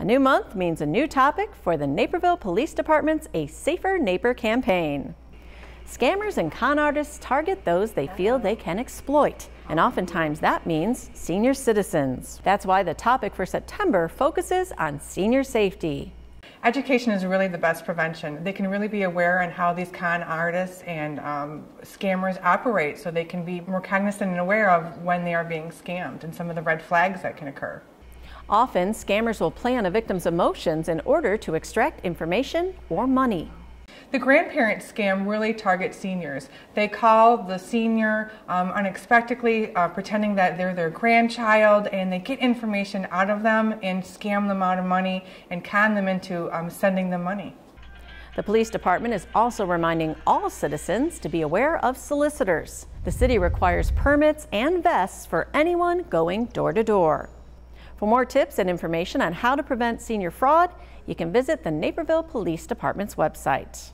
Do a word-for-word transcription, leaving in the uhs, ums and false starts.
A new month means a new topic for the Naperville Police Department's A Safer Naper campaign. Scammers and con artists target those they feel they can exploit, and oftentimes that means senior citizens. That's why the topic for September focuses on senior safety. Education is really the best prevention. They can really be aware on how these con artists and um, scammers operate, so they can be more cognizant and aware of when they are being scammed and some of the red flags that can occur. Often, scammers will play on a victim's emotions in order to extract information or money. The grandparent scam really targets seniors. They call the senior um, unexpectedly, uh, pretending that they're their grandchild, and they get information out of them and scam them out of money and con them into um, sending them money. The police department is also reminding all citizens to be aware of solicitors. The city requires permits and vests for anyone going door to door. For more tips and information on how to prevent senior fraud, you can visit the Naperville Police Department's website.